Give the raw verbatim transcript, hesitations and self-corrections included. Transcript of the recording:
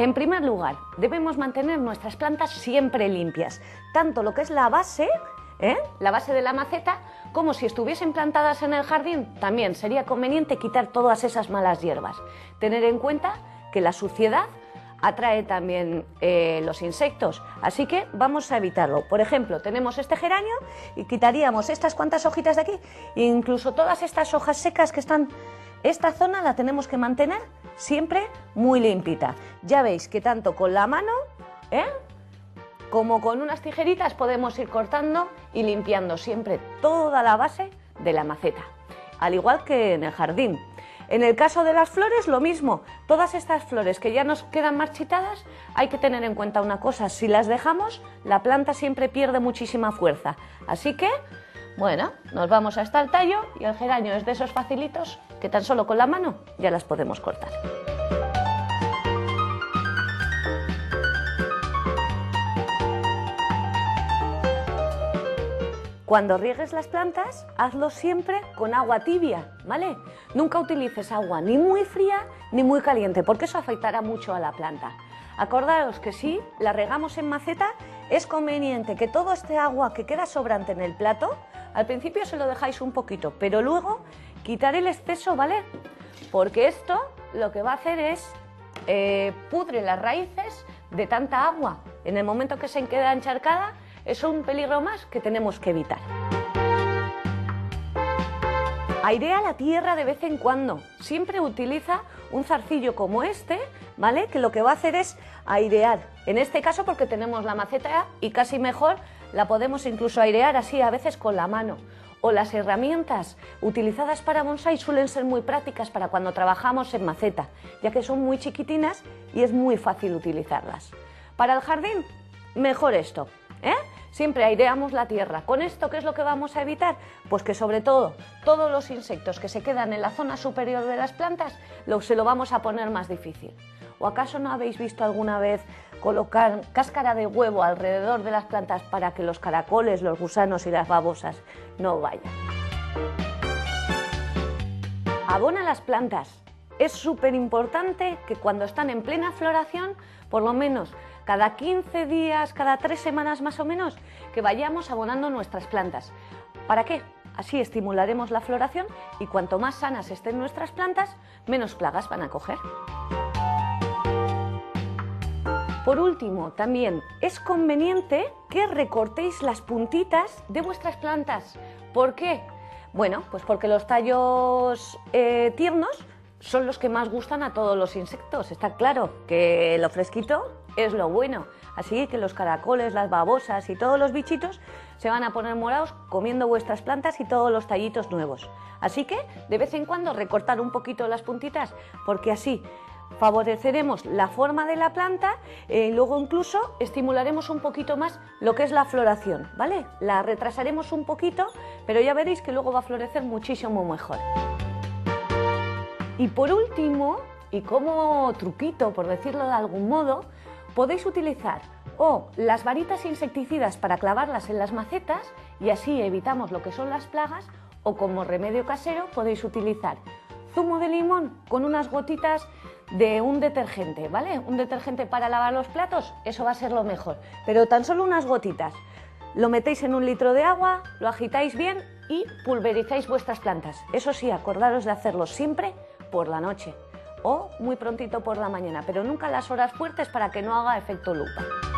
En primer lugar, debemos mantener nuestras plantas siempre limpias, tanto lo que es la base, ¿eh? la base de la maceta, como si estuviesen plantadas en el jardín. También sería conveniente quitar todas esas malas hierbas. Tener en cuenta que la suciedad atrae también eh, los insectos, así que vamos a evitarlo. Por ejemplo, tenemos este geranio y quitaríamos estas cuantas hojitas de aquí, incluso todas estas hojas secas que están. Esta zona la tenemos que mantener siempre muy limpita. Ya veis que tanto con la mano ¿eh? como con unas tijeritas podemos ir cortando y limpiando siempre toda la base de la maceta, al igual que en el jardín. En el caso de las flores, lo mismo. Todas estas flores que ya nos quedan marchitadas, hay que tener en cuenta una cosa: si las dejamos, la planta siempre pierde muchísima fuerza. Así que, bueno, nos vamos hasta el tallo, y el geranio es de esos facilitos que tan solo con la mano ya las podemos cortar. Cuando riegues las plantas, hazlo siempre con agua tibia, ¿vale? Nunca utilices agua ni muy fría ni muy caliente, porque eso afectará mucho a la planta. Acordaos que si la regamos en maceta, es conveniente que todo este agua que queda sobrante en el plato, al principio se lo dejáis un poquito, pero luego quitar el exceso, ¿vale? Porque esto lo que va a hacer es eh, pudre las raíces de tanta agua. En el momento que se queda encharcada, es un peligro más que tenemos que evitar. Airea la tierra de vez en cuando. Siempre utiliza un zarcillo como este, ¿vale? Que lo que va a hacer es airear. En este caso, porque tenemos la maceta y casi mejor la podemos incluso airear así, a veces con la mano. O las herramientas utilizadas para bonsái suelen ser muy prácticas para cuando trabajamos en maceta, ya que son muy chiquitinas y es muy fácil utilizarlas. Para el jardín, mejor esto. ¿Eh? Siempre aireamos la tierra. ¿Con esto qué es lo que vamos a evitar? Pues que sobre todo, todos los insectos que se quedan en la zona superior de las plantas, lo, se lo vamos a poner más difícil. ¿O acaso no habéis visto alguna vez colocar cáscara de huevo alrededor de las plantas para que los caracoles, los gusanos y las babosas no vayan? Abona las plantas. Es súper importante que cuando están en plena floración, por lo menos cada quince días, cada tres semanas más o menos, que vayamos abonando nuestras plantas. ¿Para qué? Así estimularemos la floración y cuanto más sanas estén nuestras plantas, menos plagas van a coger. Por último, también es conveniente que recortéis las puntitas de vuestras plantas. ¿Por qué? Bueno, pues porque los tallos eh, tiernos son los que más gustan a todos los insectos. Está claro que lo fresquito es lo bueno, así que los caracoles, las babosas y todos los bichitos se van a poner morados comiendo vuestras plantas y todos los tallitos nuevos. Así que de vez en cuando recortar un poquito las puntitas, porque así favoreceremos la forma de la planta eh, y luego incluso estimularemos un poquito más lo que es la floración, ¿vale? La retrasaremos un poquito, pero ya veréis que luego va a florecer muchísimo mejor. Y por último, y como truquito, por decirlo de algún modo, podéis utilizar o las varitas insecticidas para clavarlas en las macetas y así evitamos lo que son las plagas, o como remedio casero podéis utilizar zumo de limón con unas gotitas de un detergente, ¿vale? Un detergente para lavar los platos, eso va a ser lo mejor, pero tan solo unas gotitas. Lo metéis en un litro de agua, lo agitáis bien y pulverizáis vuestras plantas. Eso sí, acordaros de hacerlo siempre por la noche o muy prontito por la mañana, pero nunca en las horas fuertes para que no haga efecto lupa.